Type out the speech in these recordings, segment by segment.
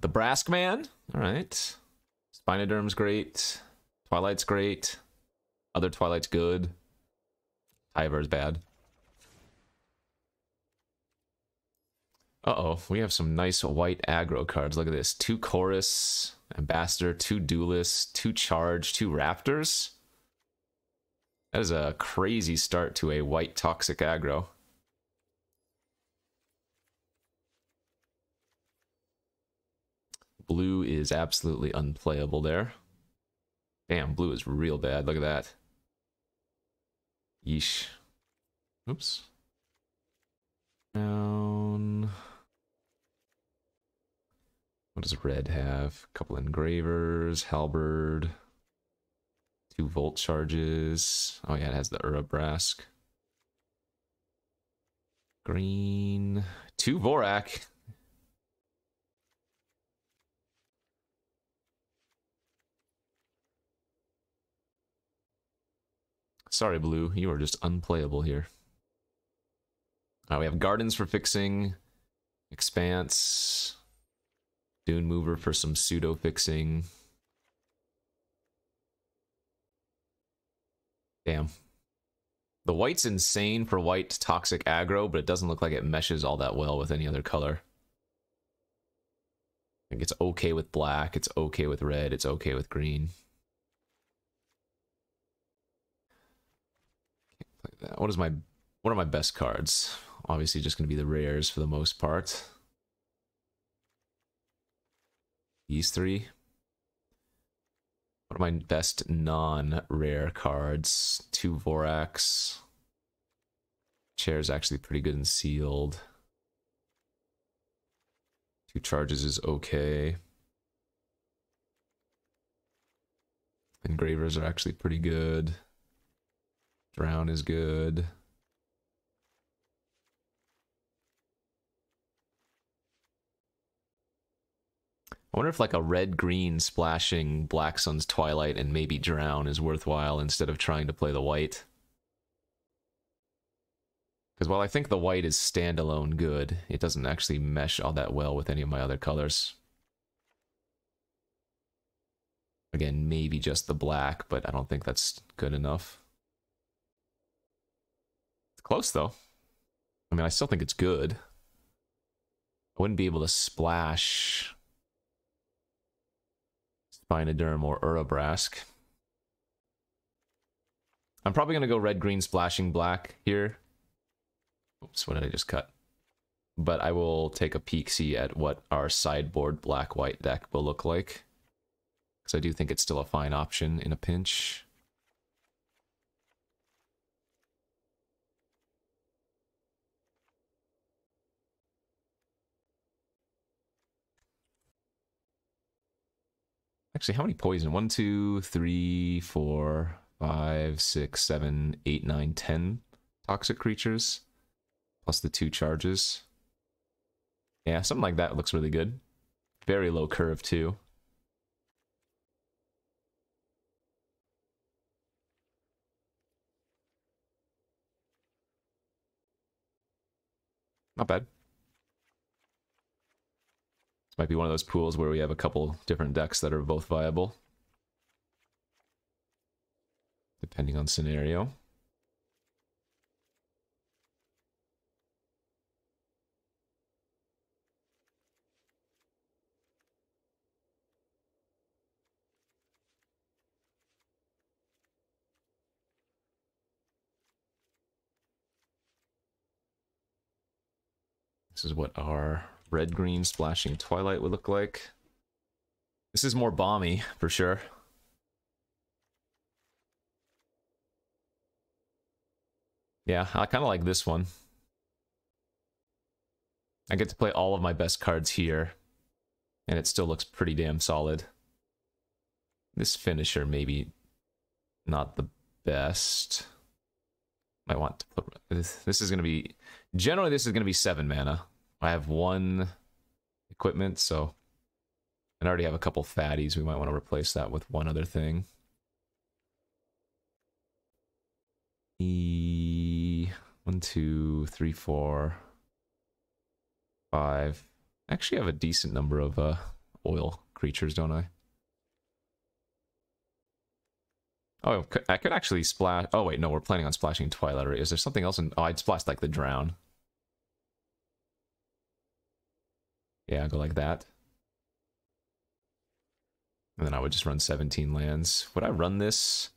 The Brask Man. All right. Spinoderm's great. Twilight's great. Other Twilight's good. Tyver's bad. Uh-oh. We have some nice white aggro cards. Look at this. 2 Chorus, Ambassador, 2 Duelist, 2 Charge, 2 Raptors. That is a crazy start to a white Toxic Aggro. Blue is absolutely unplayable there. Damn, blue is real bad. Look at that. Yeesh. Oops. Down. What does red have? A couple Engravers, Halberd, 2 Volt Charges. Oh yeah, it has the Urabrask. Green. 2 Vorax. Sorry, blue. You are just unplayable here. We have Gardens for fixing. Expanse. Dune Mover for some pseudo-fixing. Damn. The white's insane for white Toxic Aggro, but it doesn't look like it meshes all that well with any other color. I think it's okay with black, it's okay with red, it's okay with green. What is my... What are my best cards? Obviously just going to be the rares for the most part. These 3. What are my best non-rare cards? 2 Vorax. Chair's actually pretty good and sealed. 2 Charges is okay. Engravers are actually pretty good. Drown is good. I wonder if like a red-green splashing Black Sun's Twilight and maybe Drown is worthwhile instead of trying to play the white. Because while I think the white is standalone good, it doesn't actually mesh all that well with any of my other colors. Again, maybe just the black, but I don't think that's good enough. It's close though. I mean, I still think it's good. I wouldn't be able to splash Spinoderm or Urabrask. I'm probably going to go red-green splashing black here. Oops, what did I just cut? But I will take a peek, see at what our sideboard black-white deck will look like. Because I do think it's still a fine option in a pinch. Actually, how many poison? 1, 2, 3, 4, 5, 6, 7, 8, 9, 10 toxic creatures. Plus the 2 Charges. Yeah, something like that looks really good. Very low curve, too. Not bad. Might be one of those pools where we have a couple different decks that are both viable. Depending on scenario. This is what our red-green splashing Twilight would look like. This is more bomby, for sure. Yeah, I kind of like this one. I get to play all of my best cards here, and it still looks pretty damn solid. This finisher maybe not the best. I want to put... This is going to be... Generally, this is going to be 7 mana. I have 1 equipment, so... And I already have a couple fatties. We might want to replace that with one other thing. E... 1, 2, 3, 4... 5... I actually have a decent number of oil creatures, don't I? Oh, I could actually splash... Oh, wait, no, we're planning on splashing Twilight Ray. Is there something else in... Oh, I'd splash, like, the Drown. Yeah, I'll go like that. And then I would just run 17 lands. Would I run this?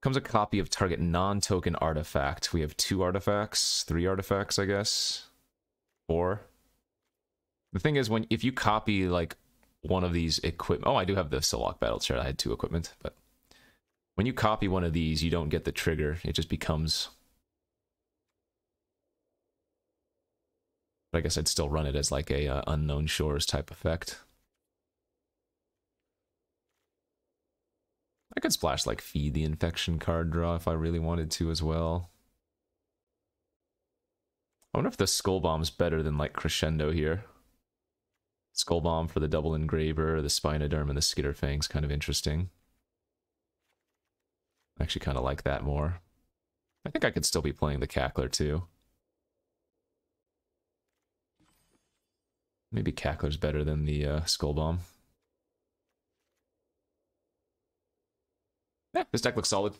Comes a copy of target non-token artifact. We have 2 artifacts, 3 artifacts, I guess. 4. The thing is, when if you copy, like, one of these equipment... Oh, I do have the Solok Battle Chart. I had 2 equipment, but... When you copy one of these, you don't get the trigger. It just becomes... But I guess I'd still run it as, like, a Unknown Shores type effect. I could splash, like, Feed the Infection card draw if I really wanted to as well. I wonder if the Skull Bomb's better than, like, Crescendo here. Skull Bomb for the double Engraver, the Spinoderm, and the Skitterfang's kind of interesting. I actually kind of like that more. I think I could still be playing the Cackler, too. Maybe Cackler's better than the Skull Bomb. Yeah, this deck looks solid.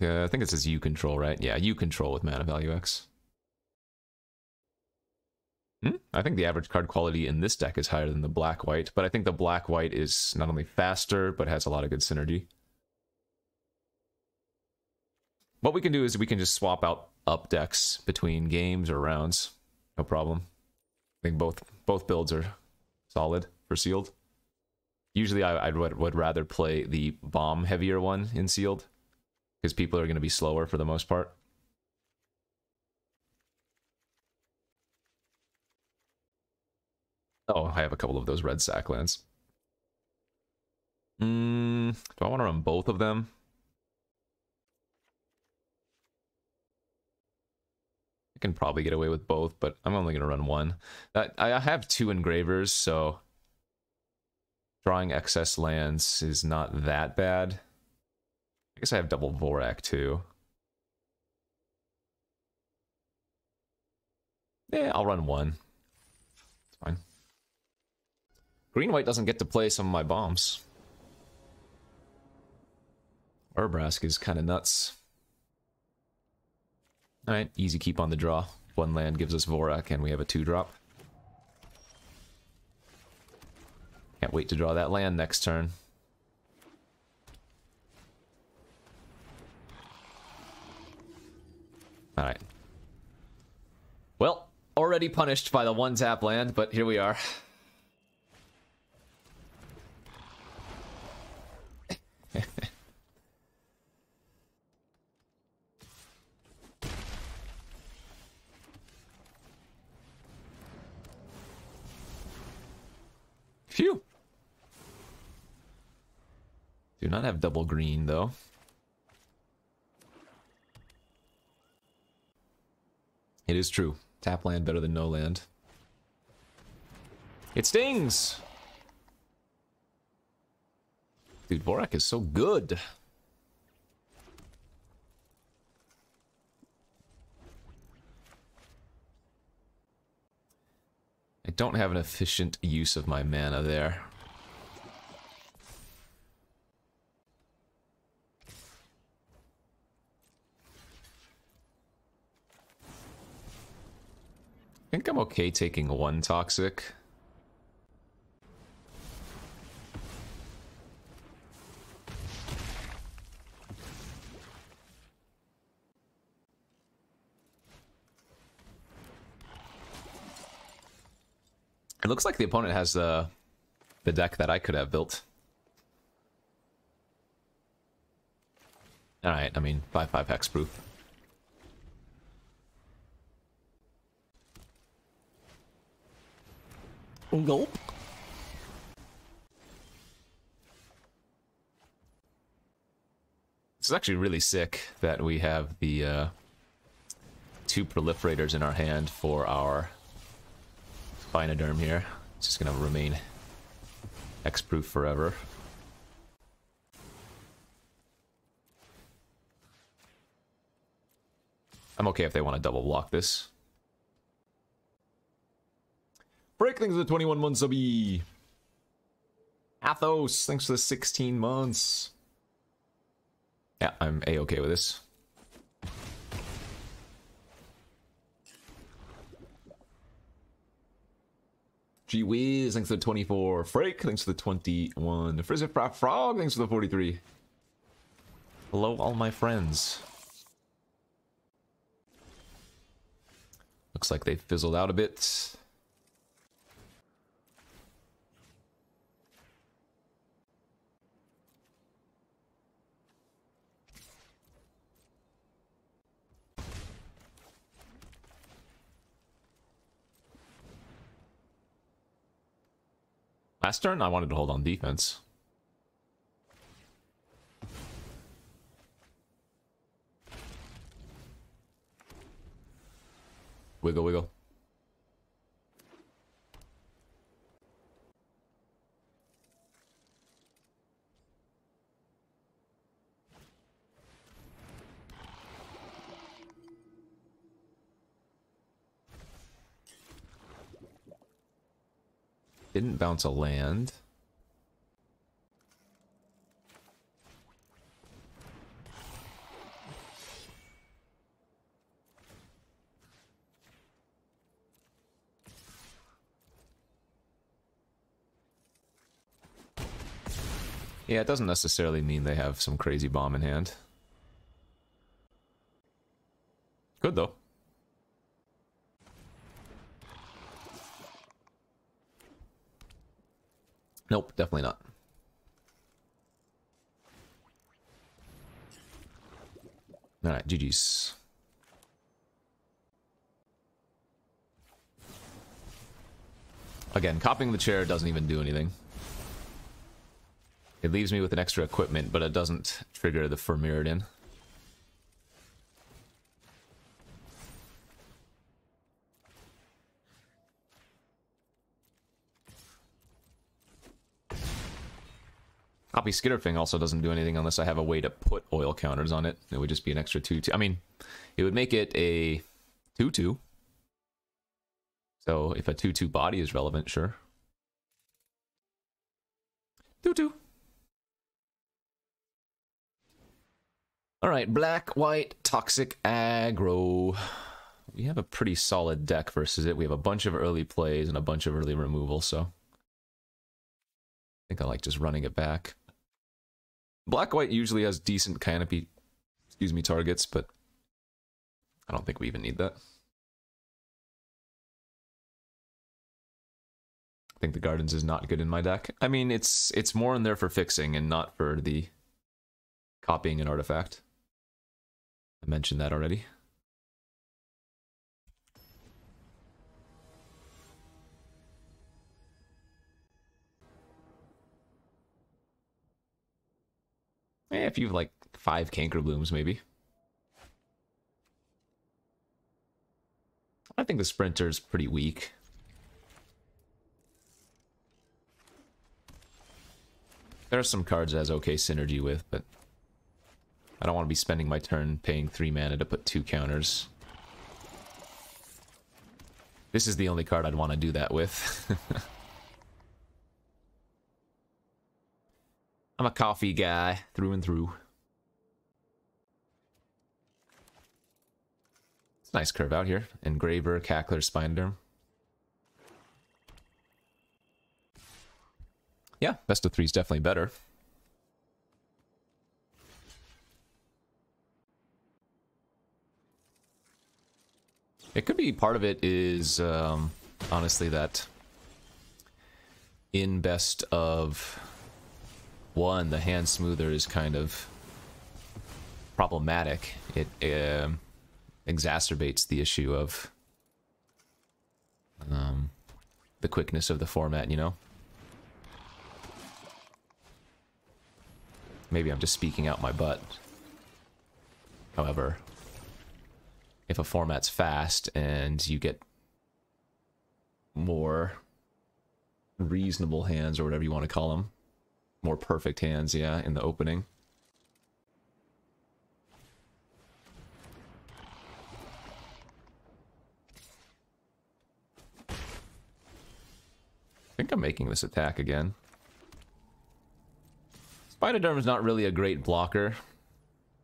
Yeah, I think it says you control, right? Yeah, you control with mana value X. I think the average card quality in this deck is higher than the black-white, but I think the black-white is not only faster, but has a lot of good synergy. What we can do is we can just swap out up decks between games or rounds. No problem. I think both builds are solid for sealed. Usually I would rather play the bomb-heavier one in sealed, because people are going to be slower for the most part. Oh, I have a couple of those red sack lands. Do I want to run both of them? I can probably get away with both, but I'm only going to run one. I have 2 Engravers, so drawing excess lands is not that bad. I guess I have double Vorax, too. Yeah, I'll run one. It's fine. Green-white doesn't get to play some of my bombs. Urabrask is kind of nuts. Alright, easy keep on the draw. 1 land gives us Vorax, and we have a 2-drop. Can't wait to draw that land next turn. Alright. Well, already punished by the 1-tap land, but here we are. Phew. Do not have double green, though. It is true. Tap land better than no land. It stings! Dude, Vorax is so good. I don't have an efficient use of my mana there. I think I'm okay taking 1 toxic. It looks like the opponent has the deck that I could have built. Alright, I mean, 5-5 Hexproof. Nope. This is actually really sick that we have the 2 proliferators in our hand for our Spinoderm here. It's just gonna remain Hexproof forever. I'm okay if they want to double block this. thanks for the 21 months, subby. Athos, thanks for the 16 months. Yeah, I'm A-okay with this. Gee whiz, thanks for the 24. Frake, thanks for the 21. Frizzifrap Frog, thanks for the 43. Hello, all my friends. Looks like they fizzled out a bit. Last turn, I wanted to hold on defense. Wiggle, wiggle. Didn't bounce a land. Yeah, it doesn't necessarily mean they have some crazy bomb in hand. Good though. Nope, definitely not. Alright, GG's. Again, copying the chair doesn't even do anything. It leaves me with an extra equipment, but it doesn't trigger the Furmiridan. Copy Skitterfang also doesn't do anything unless I have a way to put oil counters on it. It would just be an extra 2-2. I mean, it would make it a 2-2. So if a 2-2 body is relevant, sure. 2-2. Alright, black, white, toxic aggro. We have a pretty solid deck versus it. We have a bunch of early plays and a bunch of early removal, so I think I like just running it back. Black white usually has decent canopy, excuse me, targets, but I don't think we even need that. I think the Gardens is not good in my deck. I mean, it's more in there for fixing and not for the copying an artifact. I mentioned that already. Eh, if you have like 5 Canker Blooms, maybe. I think the Sprinter is pretty weak. There are some cards that has okay synergy with, but I don't want to be spending my turn paying 3 mana to put 2 counters. This is the only card I'd want to do that with. I'm a coffee guy, through and through. It's a nice curve out here. Engraver, Cackler, Spinoderm. Yeah, best of 3 is definitely better. It could be part of it is, honestly, that in best of 1, the hand smoother is kind of problematic. It exacerbates the issue of the quickness of the format, you know? Maybe I'm just speaking out my butt. However, if a format's fast and you get more reasonable hands, or whatever you want to call them, more perfect hands, yeah, in the opening. think I'm making this attack again. Spinoderm is not really a great blocker.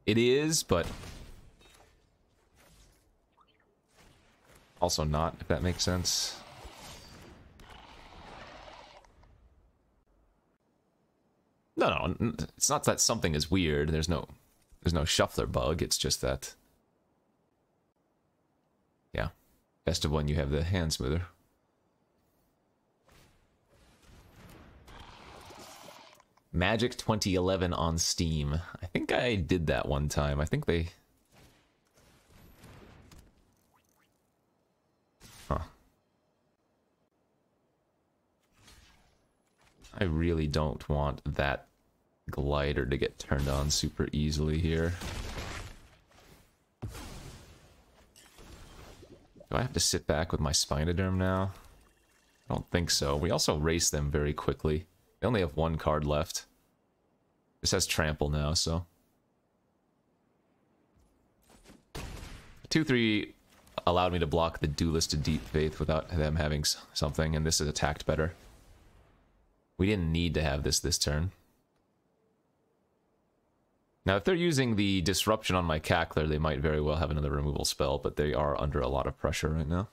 It is, but also not, if that makes sense. No, no, it's not that something is weird. There's no shuffler bug. It's just that, yeah, best of when you have the hand smoother. Magic 2011 on Steam. I think I did that one time. I think they... Huh. I really don't want that glider to get turned on super easily here. Do I have to sit back with my Spinoderm now? I don't think so. We also race them very quickly. They only have one card left. This has trample now, so 2/3 allowed me to block the Duelist to Deep Faith without them having something, and this is attacked better. We didn't need to have this turn. Now, if they're using the disruption on my Cackler, they might very well have another removal spell, but they are under a lot of pressure right now.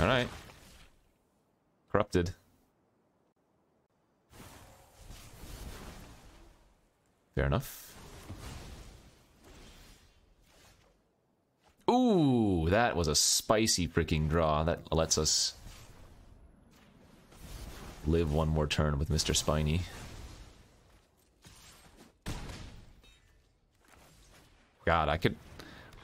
All right. Corrupted. Fair enough. Ooh, that was a spicy freaking draw. That lets us live one more turn with Mr. Spiny. God,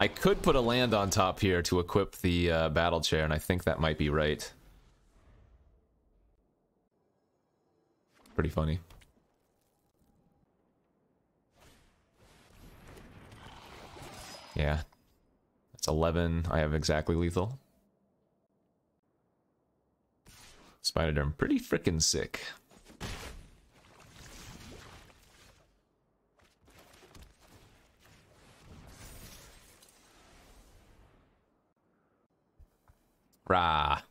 I could put a land on top here to equip the battle chair, and I think that might be right. Pretty funny. Yeah. That's 11. I have exactly lethal. Spinoderm, pretty frickin' sick. Rah.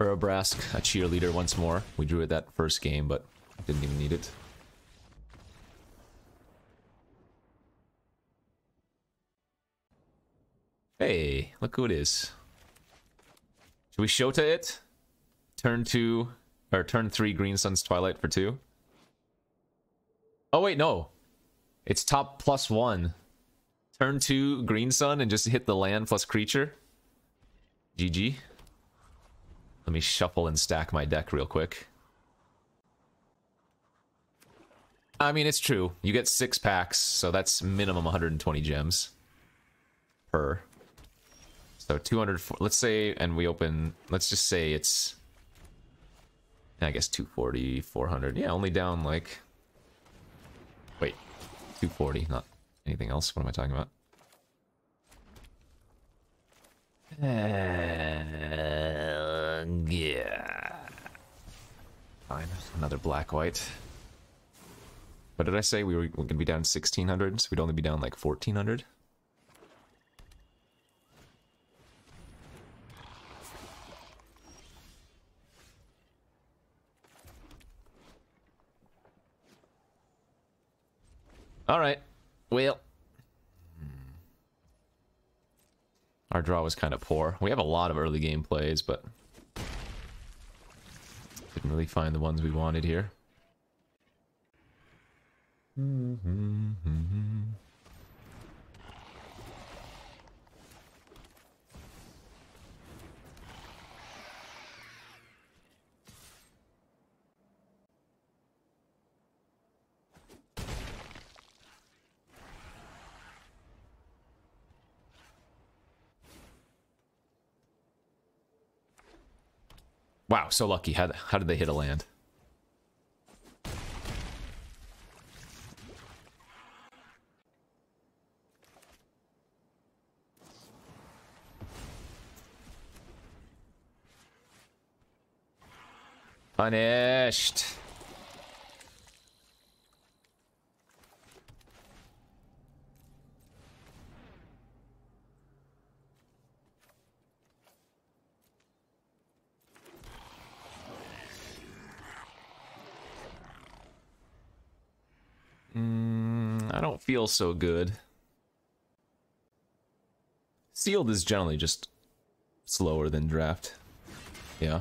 Urabrask, a cheerleader once more. We drew it that first game, but didn't even need it. Hey, look who it is. Should we Shota it? Turn 3 Green Sun's Twilight for 2? Oh wait, no. It's top +1. Turn 2 Green Sun and just hit the land plus creature. GG. Let me shuffle and stack my deck real quick. I mean, it's true. You get 6 packs, so that's minimum 120 gems per. So 200, let's say, and we open, let's just say it's, I guess 240, 400. Yeah, only down like, wait, 240, not anything else? What am I talking about? Yeah. Fine. Another black-white. What did I say? We were going to be down 1,600, so we'd only be down like 1,400. All right. Well, our draw was kind of poor. We have a lot of early game plays, but didn't really find the ones we wanted here. Wow, so lucky. How did they hit a land? Punished. I don't feel so good. Sealed is generally just slower than draft. Yeah.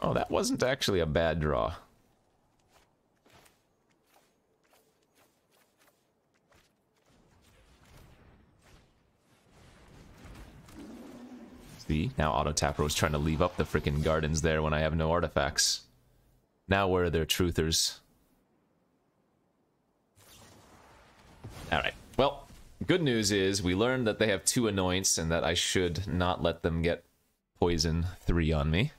Oh, that wasn't actually a bad draw. See, now Auto Tapro's trying to leave up the frickin' gardens there when I have no artifacts. Now where are their truthers? Alright, well, good news is we learned that they have 2 anoints and that I should not let them get poison 3 on me.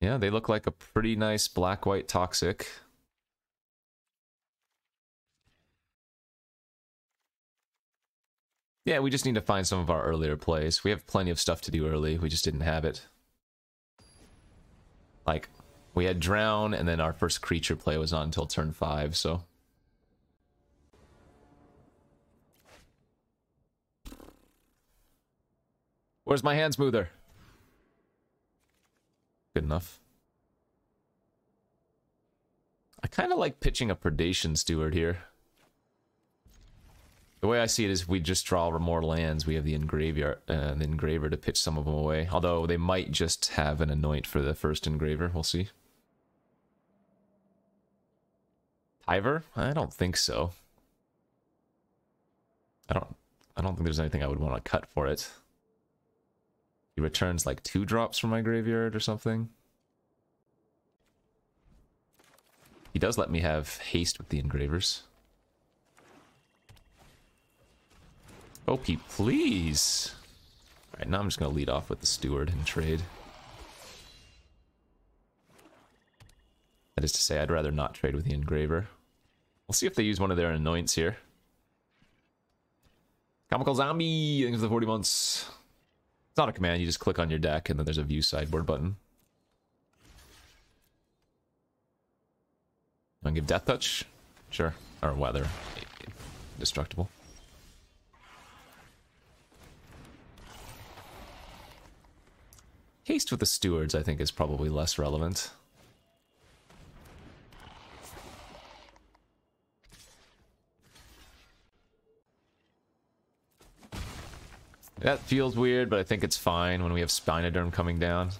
Yeah, they look like a pretty nice black-white toxic. Yeah, we just need to find some of our earlier plays. We have plenty of stuff to do early, we just didn't have it. Like, we had Drown, and then our first creature play was not until turn 5, so... Where's my hand smoother? Good enough. I kind of like pitching a Predation Steward here. The way I see it is if we just draw more lands, we have the Engraver to pitch some of them away. Although they might just have an Anoint for the first Engraver, we'll see. Tyver? I don't think so. I don't think there's anything I would want to cut for it. He returns like 2 drops from my graveyard or something. He does let me have haste with the Engravers. OP, please! Alright, now I'm just going to lead off with the Steward and trade. That is to say, I'd rather not trade with the Engraver. We'll see if they use one of their anoints here. Comical Zombie! Thanks for the 40 months. It's not a command, you just click on your deck and then there's a view sideboard button. You want to give Death Touch? Sure. Or Weather. Indestructible. Haste with the Stewards, I think, is probably less relevant. That feels weird, but I think it's fine when we have Spinoderm coming down.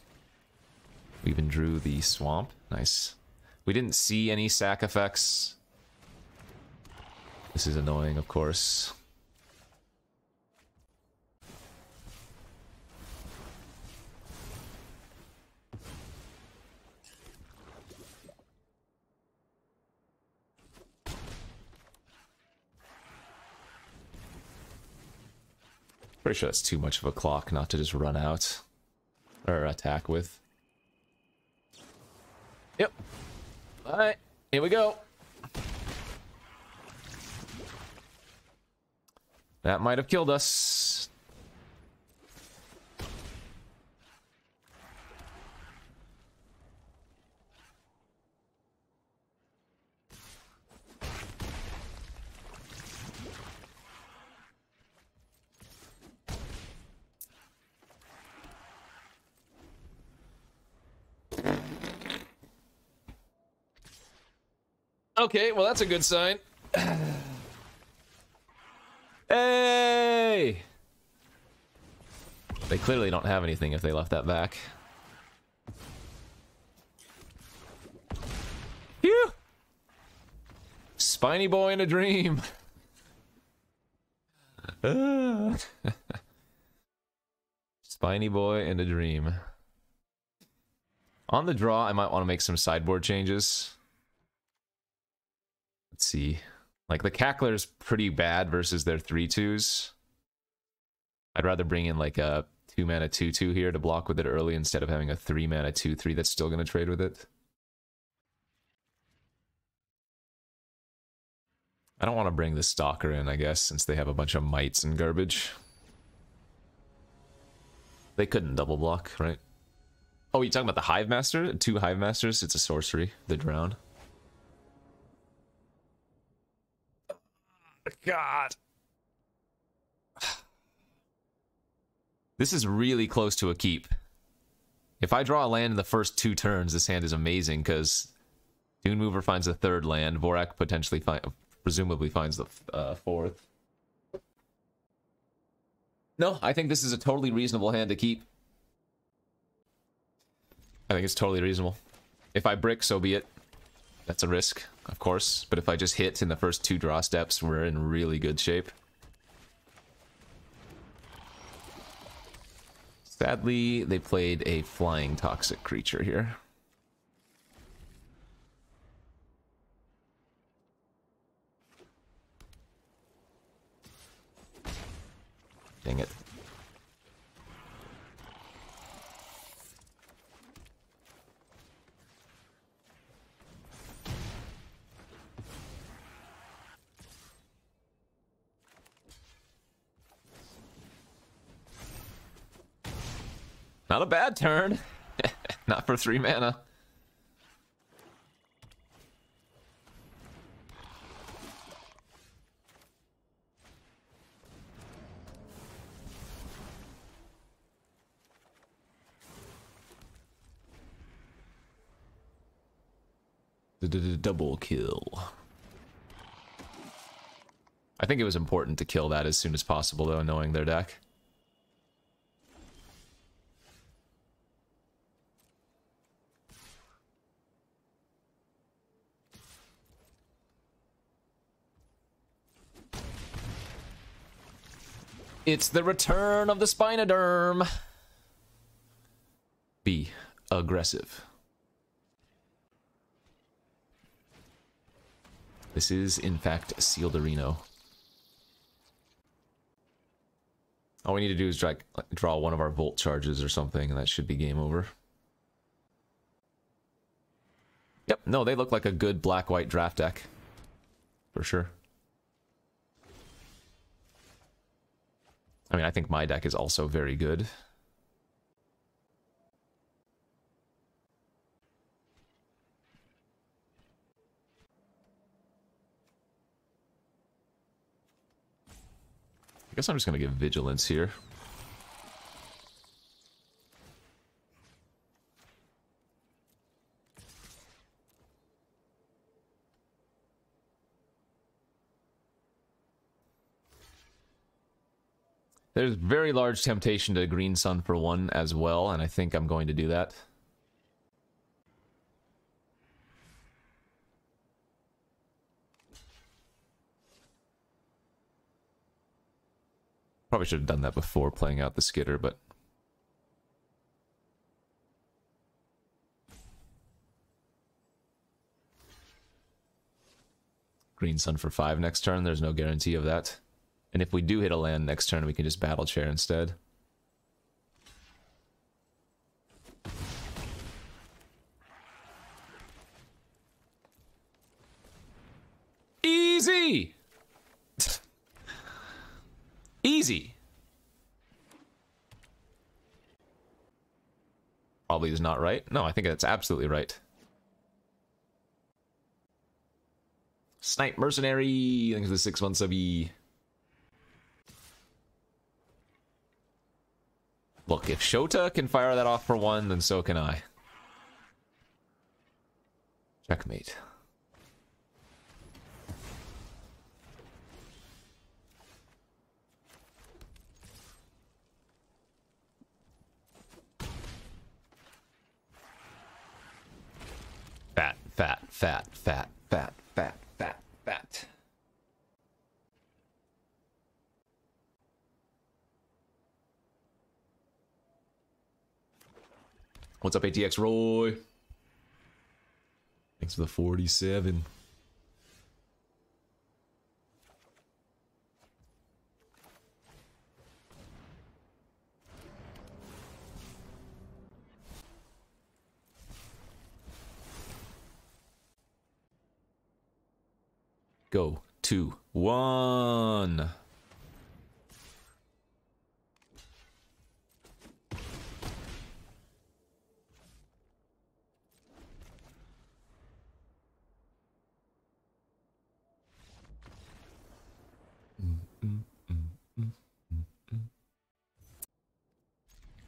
We even drew the swamp. Nice. We didn't see any sack effects. This is annoying, of course. Pretty sure that's too much of a clock not to just run out or attack with. Yep. Alright, here we go. That might have killed us. Okay, well that's a good sign. Hey! They clearly don't have anything if they left that back. Phew! Spiny boy in a dream. Spiny boy in a dream. On the draw, I might want to make some sideboard changes. Let's see, like the Cackler's pretty bad versus their 3/2s. I'd rather bring in like a 2-mana 2/2 here to block with it early instead of having a 3-mana 2/3 that's still going to trade with it. I don't want to bring the Stalker in, I guess, since they have a bunch of mites and garbage. They couldn't double block, right? Oh, you're talking about the Hive Master? Two Hive Masters? It's a sorcery. The Drown. God. This is really close to a keep. If I draw a land in the first two turns, this hand is amazing, because Dune Mover finds the third land, Vorax potentially presumably finds the fourth. No, I think this is a totally reasonable hand to keep. I think it's totally reasonable. If I brick, so be it. That's a risk, of course, but if I just hit in the first two draw steps, we're in really good shape. Sadly, they played a flying toxic creature here. Dang it. Not a bad turn. Not for 3 mana. Double kill. I think it was important to kill that as soon as possible, though, knowing their deck. It's the return of the Spinoderm. Be aggressive. This is, in fact, a sealed Arena. All we need to do is draw one of our Volt Charges or something, and that should be game over. Yep, no, they look like a good black-white draft deck. For sure. I mean, I think my deck is also very good. I guess I'm just going to give Vigilance here. There's very large temptation to Green Sun for one as well, and I think I'm going to do that. Probably should have done that before playing out the Skitter, but... Green Sun for 5 next turn, there's no guarantee of that. And if we do hit a land next turn, we can just Battle Chair instead. Easy! Easy! Probably is not right. No, I think that's absolutely right. Snipe Mercenary! Thanks for the 6-month sub-E. Look, if Shota can fire that off for 1, then so can I. Checkmate. Fat, fat, fat, fat, fat, fat, fat, fat. What's up, ATX Roy? Thanks for the 47. Go, 2, 1.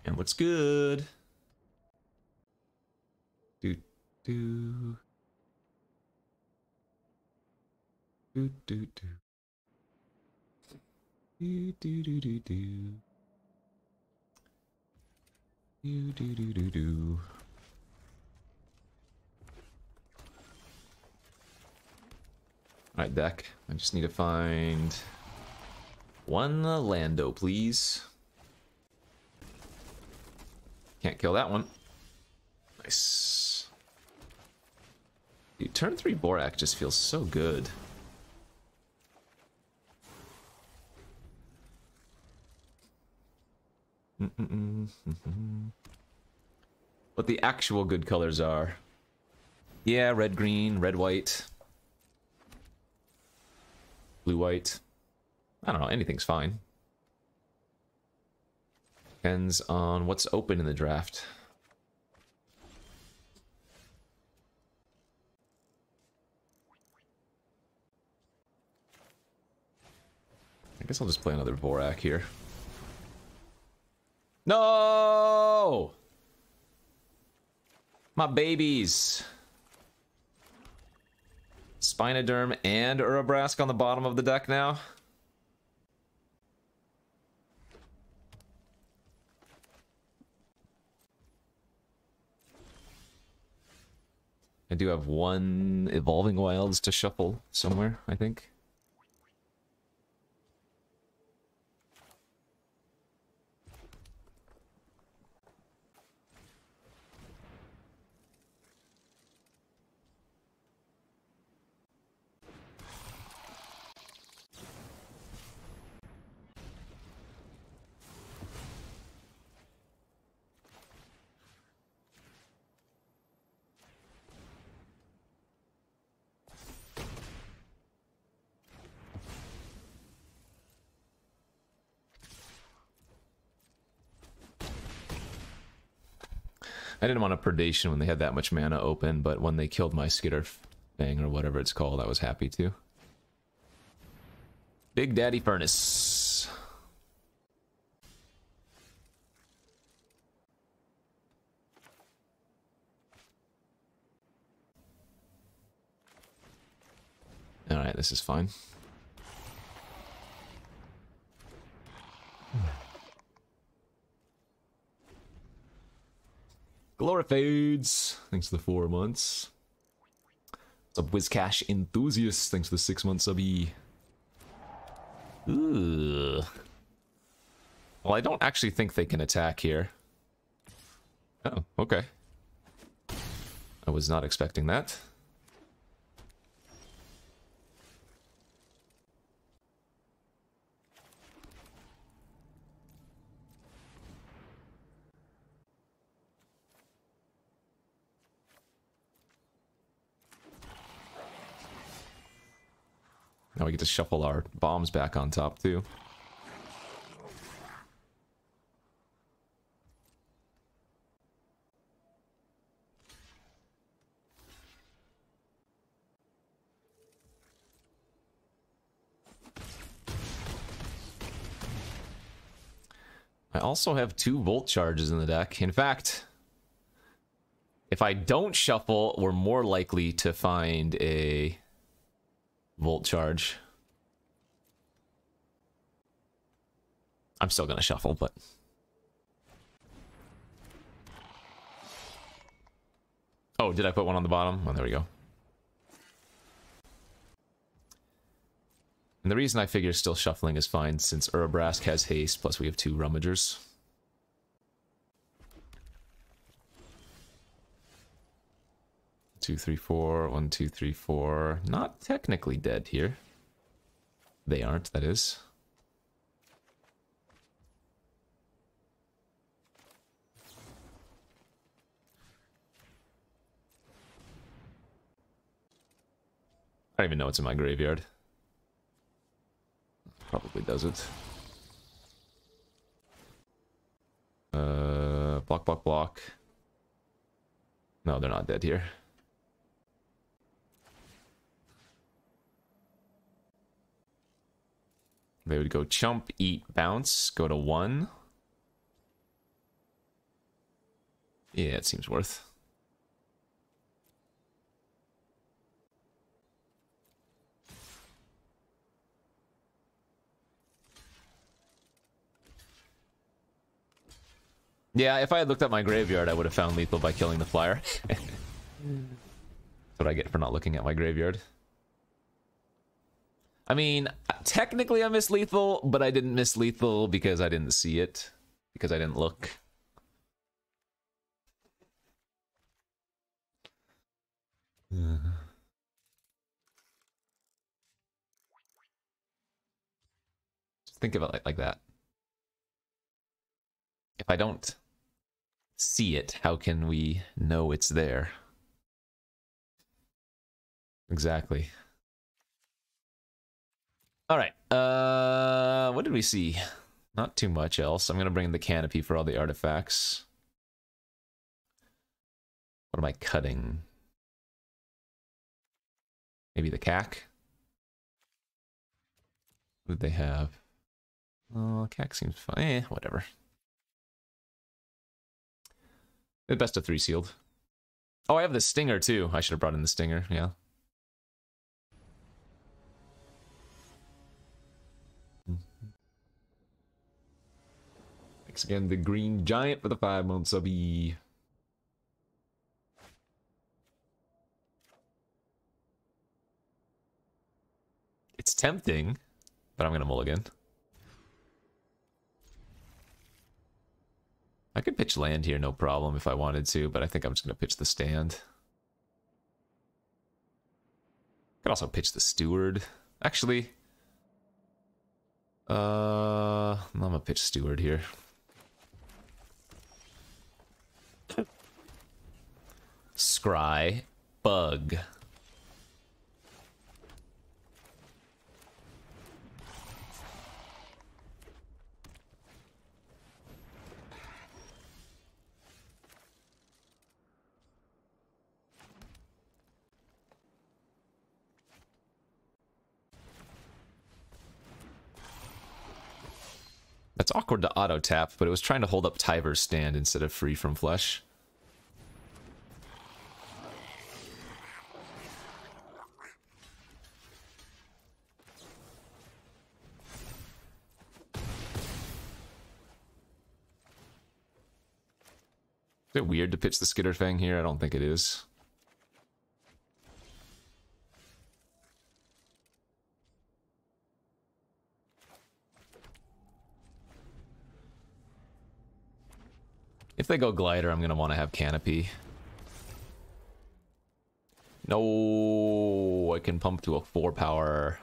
And looks good. Alright, deck. I just need to find one Lando, please. Can't kill that one. Nice. Dude, turn 3 Vorax just feels so good. What the actual good colors are. Yeah, red, green, red, white. Blue, white. I don't know, anything's fine. Depends on what's open in the draft. I guess I'll just play another Vorax here. No! My babies! Spinoderm and Urabrask on the bottom of the deck now. I do have one Evolving Wilds to shuffle somewhere, I think. I didn't want a Predation when they had that much mana open, but when they killed my Skitterfang or whatever it's called, I was happy to. Big Daddy Furnace. Alright, this is fine. Glorifades, thanks for the 4 months. What's up, Whizcash Enthusiast? Thanks for the 6 months, subby. Ooh. Well, I don't actually think they can attack here. Oh, okay. I was not expecting that. Now we get to shuffle our bombs back on top, too. I also have 2 Volt Charges in the deck. In fact, if I don't shuffle, we're more likely to find a Volt Charge. I'm still gonna shuffle, but oh, did I put one on the bottom? Oh, there we go. And the reason I figure still shuffling is fine, since Urabrask has haste, plus we have 2 Rummagers. Two, three, four, one, two, three, four. Not technically dead here. They aren't, that is. I don't even know what's in my graveyard. Probably does it. Block, block, block. No, they're not dead here. They would go chump, eat, bounce, go to 1. Yeah, it seems worth. Yeah, if I had looked at my graveyard, I would have found lethal by killing the flyer. That's what I get for not looking at my graveyard. I mean, technically I missed lethal, but I didn't miss lethal because I didn't see it. Because I didn't look. Just think of it like that. If I don't see it, how can we know it's there? Exactly. All right. What did we see? Not too much else. I'm gonna bring the canopy for all the artifacts. What am I cutting? Maybe the cack. What did they have? Oh, cack seems fine. Eh, whatever. The best of 3 sealed. Oh, I have the stinger too. I should have brought in the stinger. Yeah. Thanks again, the green giant, for the 5-month subby. It's tempting, but I'm gonna mulligan. I could pitch land here, no problem, if I wanted to, but I think I'm just going to pitch the stand. Could also pitch the steward. Actually, I'm going to pitch steward here. Scry, bug. That's awkward to auto-tap, but it was trying to hold up Tyver's stand instead of Free From Flesh. Is it weird to pitch the Skitterfang here? I don't think it is. If they go Glider, I'm going to want to have Canopy. No, I can pump to a 4-power.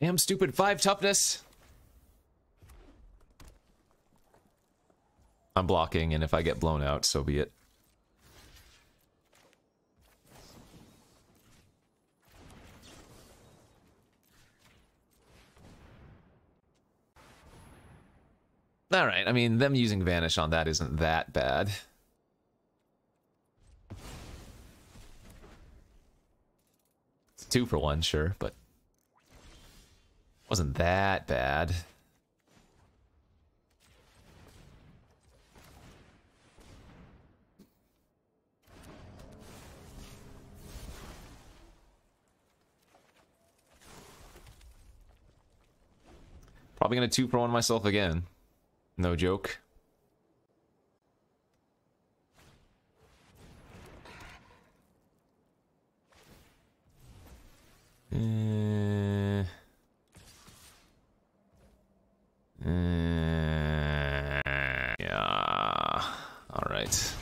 Damn stupid 5 toughness. I'm blocking, and if I get blown out, so be it. Alright, I mean, them using Vanish on that isn't that bad. It's 2 for 1, sure, but wasn't that bad. Probably gonna 2 for 1 myself again. No joke. Yeah. All right.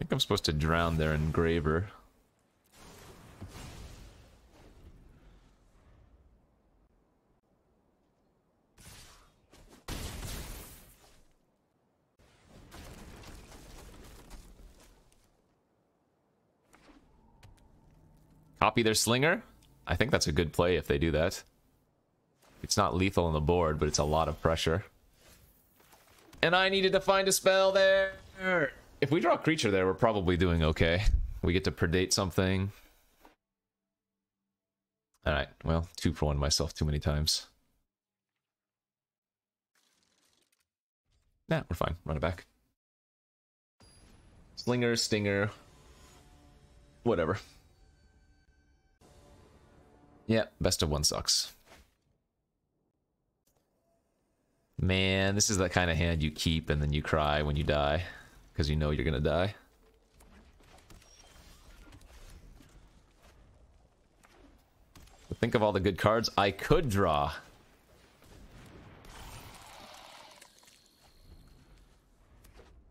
I think I'm supposed to drown their engraver. Copy their Slinger. I think that's a good play if they do that. It's not lethal on the board, but it's a lot of pressure. And I needed to find a spell there. If we draw a creature there, we're probably doing okay. We get to predate something. Alright, well, 2 for 1 myself too many times. Nah, we're fine. Run it back. Slinger, Stinger, whatever. Yeah, best of 1 sucks. Man, this is the kind of hand you keep and then you cry when you die. Because you know you're gonna die. But think of all the good cards I could draw.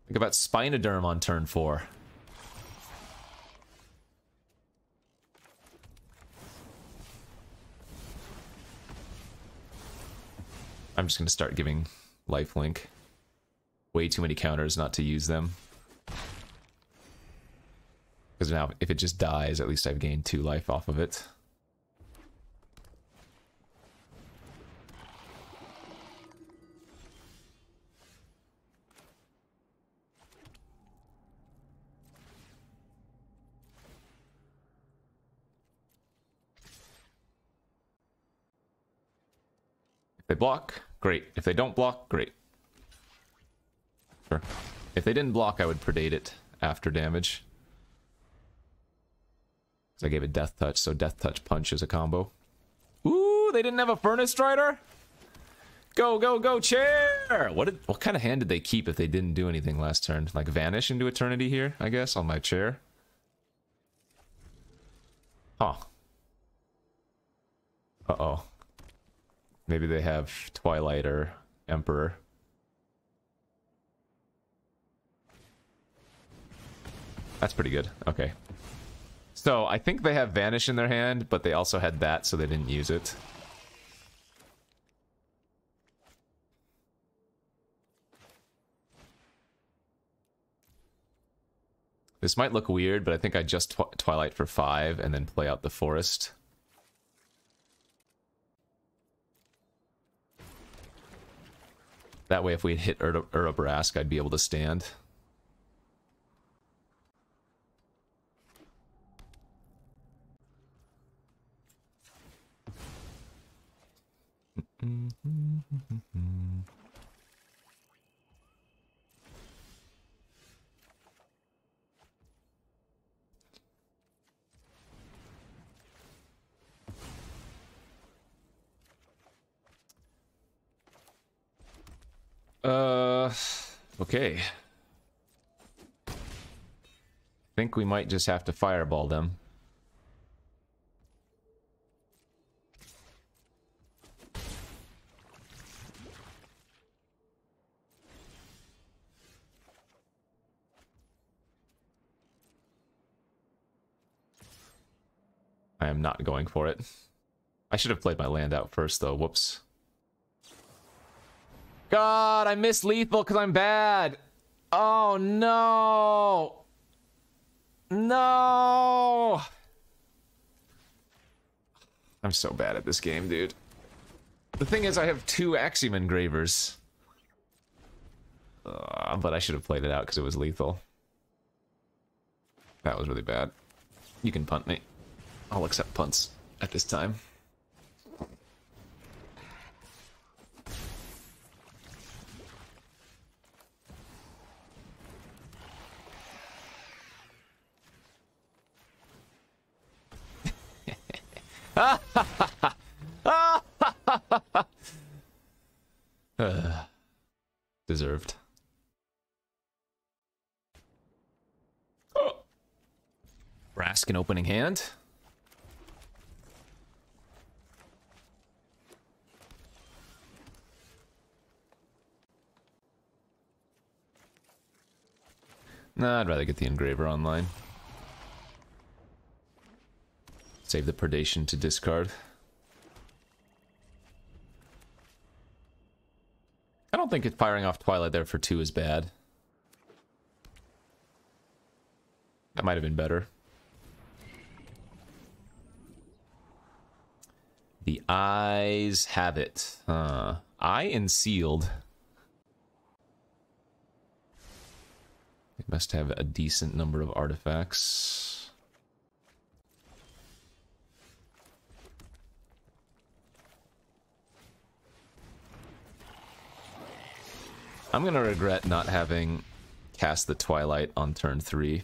Think about Spinoderm on turn 4. I'm just going to start giving lifelink. Way too many counters not to use them. Because now, if it just dies, at least I've gained 2 life off of it. If they block... great. If they don't block, great. Sure. If they didn't block, I would predate it after damage. So I gave it Death Touch, so Death Touch Punch is a combo. Ooh, they didn't have a Furnace Strider? Go, go, go, chair! What kind of hand did they keep if they didn't do anything last turn? Like Vanish into Eternity here, I guess, on my chair? Huh. Uh-oh. Maybe they have Twilight or Emperor. That's pretty good. Okay. So, I think they have Vanish in their hand, but they also had that, so they didn't use it. This might look weird, but I think I just Twilight for 5 and then play out the forest. That way, if we hit Urabrask, I'd be able to stand. Okay. I think we might just have to fireball them. I am not going for it. I should have played my land out first, though. Whoops. God, I miss lethal because I'm bad. Oh, no. No. I'm so bad at this game, dude. The thing is, I have 2 Axiom Engravers. But I should have played it out because it was lethal. That was really bad. You can punt me. I'll accept punts at this time. Deserved. Oh. Rask an opening hand. Nah, I'd rather get the Engraver online. Save the predation to discard. I don't think it's firing off Twilight there for 2 is bad. That might have been better. The eyes have it. Eye and sealed. They must have a decent number of artifacts. I'm gonna regret not having cast the Twilight on turn 3.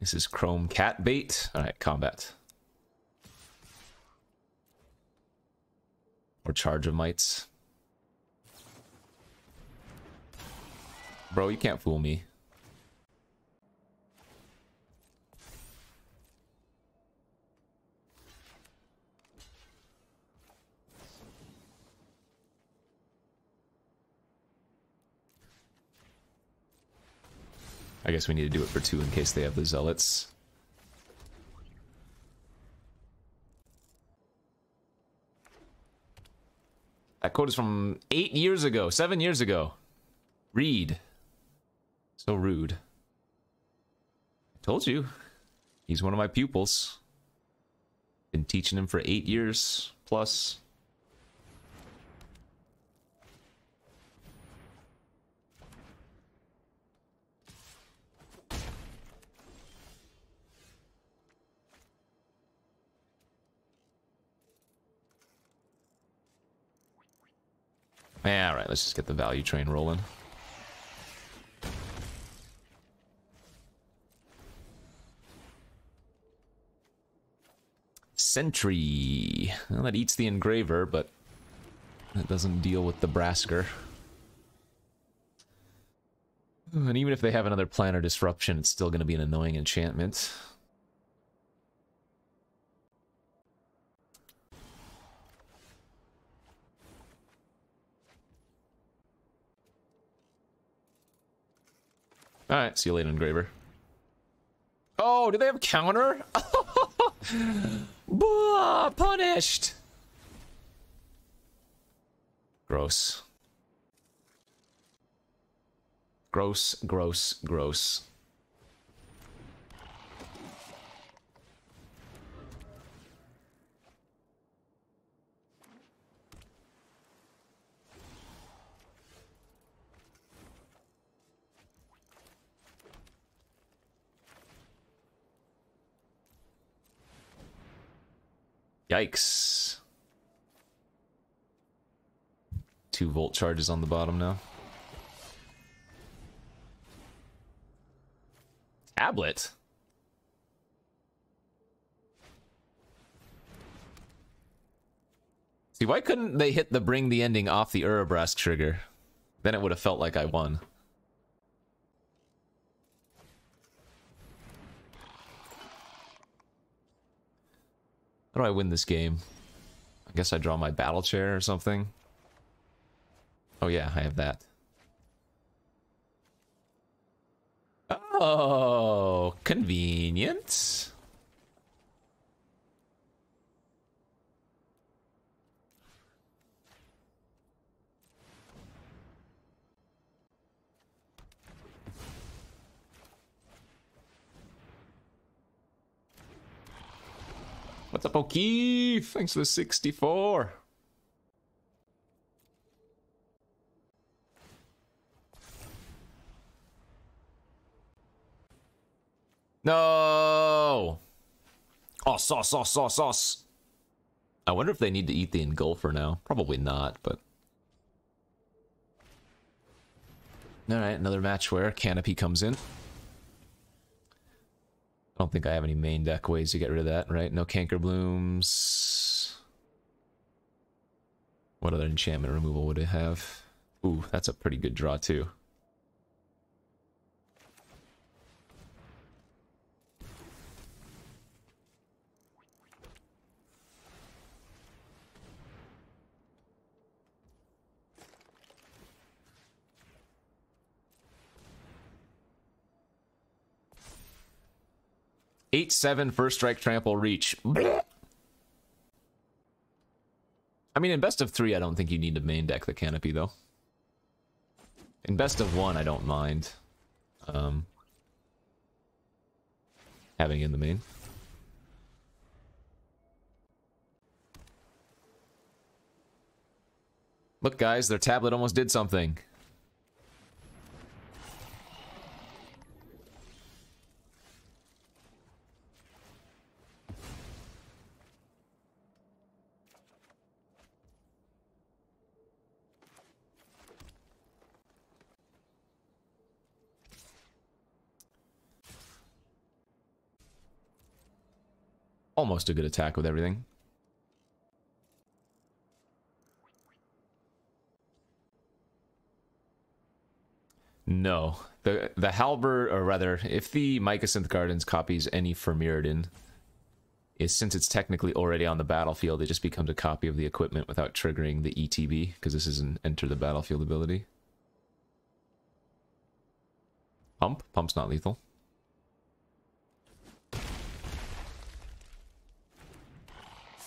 This is Chrome Cat Bait. Alright, combat. Or Charge of Mites. Bro, you can't fool me. I guess we need to do it for 2 in case they have the Zealots. That quote is from 7 years ago. Read. So rude. I told you. He's one of my pupils. Been teaching him for 8 years plus. Yeah, alright, let's just get the value train rolling. Sentry. Well, that eats the Engraver, but that doesn't deal with the Brasker. And even if they have another planar disruption, it's still going to be an annoying enchantment. Alright, see you later, Engraver. Oh, do they have counter? Bah, punished! Gross. Gross, gross, gross. Yikes. 2 Volt Charges on the bottom now. Tablet? See, why couldn't they hit the Bring the Ending off the Urabrask trigger? Then it would have felt like I won. How do I win this game? I guess I draw my battle chair or something. Oh yeah, I have that. Oh, convenient. What's up, O'Keefe? Thanks for the 64. No! Oh, sauce, sauce, sauce, sauce. I wonder if they need to eat the Engulfer now. Probably not, but... Alright, another match where Canopy comes in. I don't think I have any main deck ways to get rid of that, right? No Canker Blooms. What other enchantment removal would it have? Ooh, that's a pretty good draw, too. Eight, 7, first strike, trample, reach. Blech. I mean, in best of three, I don't think you need to main deck the Canopy, though. In best of one, I don't mind having in the main. Look, guys, their tablet almost did something. Almost a good attack with everything. No, the Halberd, or rather, if the Mycosynth Gardens copies any Firmiridin, is since it's technically already on the battlefield, it just becomes a copy of the equipment without triggering the ETB, because this is an enter the battlefield ability. Pump? Pump's not lethal.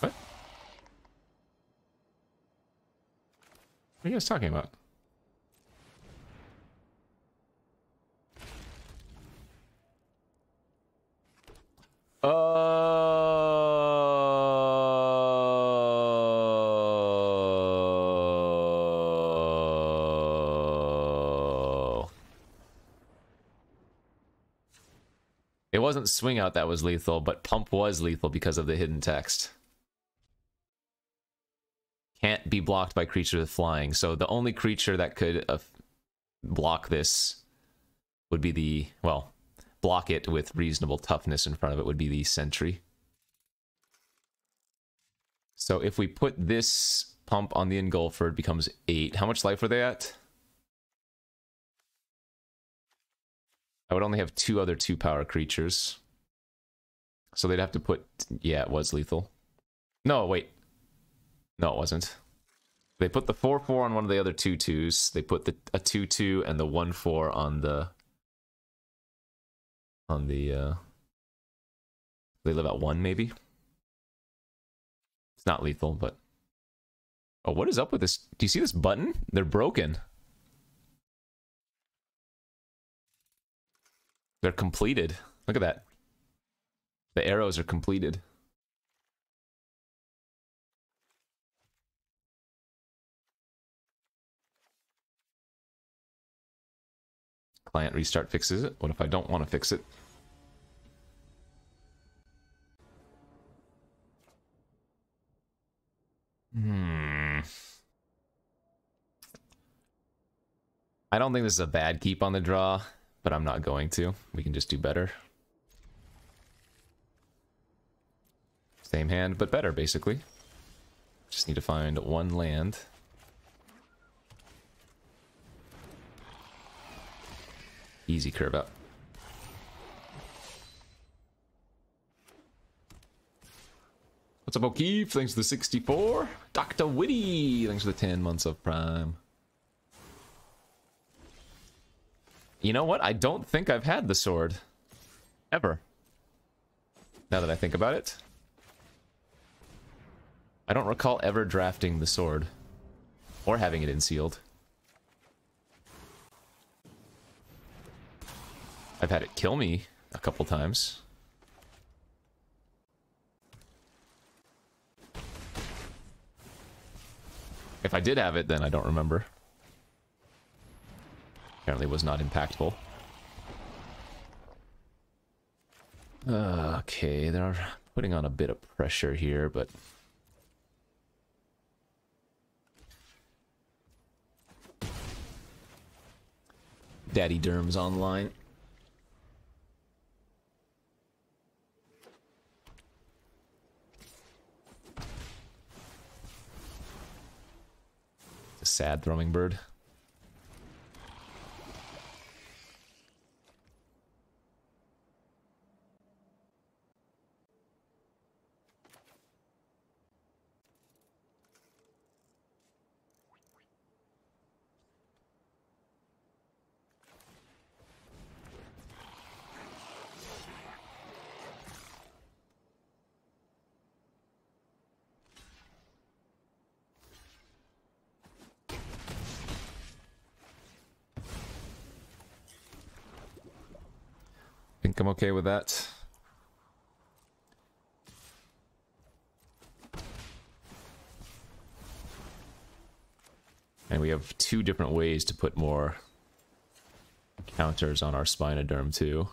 What? What are you guys talking about? It wasn't swing out that was lethal, but pump was lethal because of the hidden text. Can't be blocked by creature with flying. So the only creature that could block this would be the, well, block it with reasonable toughness in front of it would be the Sentry. So if we put this pump on the Engulfer, it becomes 8. How much life were they at? I would only have two other 2-power creatures. So they'd have to put... Yeah, it was lethal. No, wait. No, it wasn't. They put the 4-4 on one of the other 2-2s. They put a 2-2 and the 1-4 on the... they live at 1, maybe? It's not lethal, but... Oh, what is up with this? Do you see this button? They're broken. They're completed. Look at that. The arrows are completed. Client restart fixes it. What if I don't want to fix it? I don't think this is a bad keep on the draw, but I'm not going to. We can just do better. Same hand, but better, basically. Just need to find one land. Easy curve up. What's up, O'Keefe? Thanks for the 64. Dr. Witty, thanks for the 10 months of Prime. You know what? I don't think I've had the sword. Ever. Now that I think about it. I don't recall ever drafting the sword. Or having it in sealed. I've had it kill me a couple times. If I did have it, then I don't remember. Apparently was not impactful. Okay, they're putting on a bit of pressure here, but... Daddy Derm's online. A sad throwing bird. I'm okay with that. And we have two different ways to put more counters on our Spinoderm too.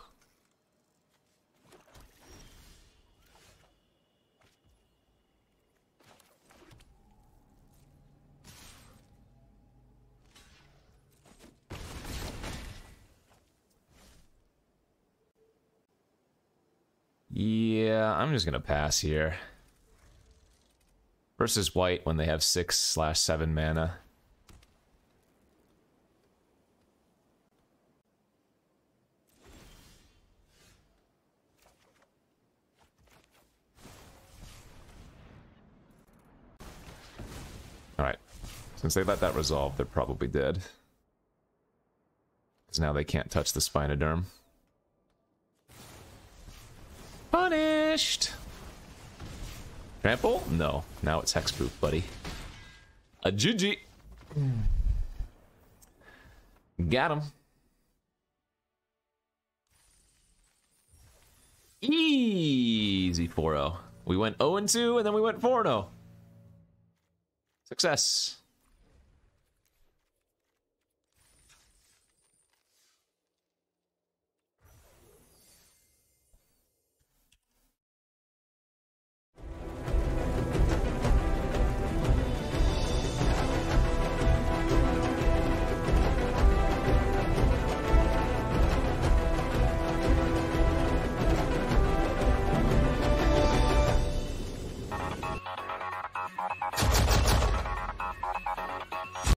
Yeah, I'm just gonna pass here. Versus white when they have 6/7 mana. Alright. Since they let that resolve, they're probably dead. Because now they can't touch the Spinoderm. Punished! Trample? No. Now it's hexproof, buddy. A GG! Got him. Easy 4-0. We went 0-2 and then we went 4-0. Success.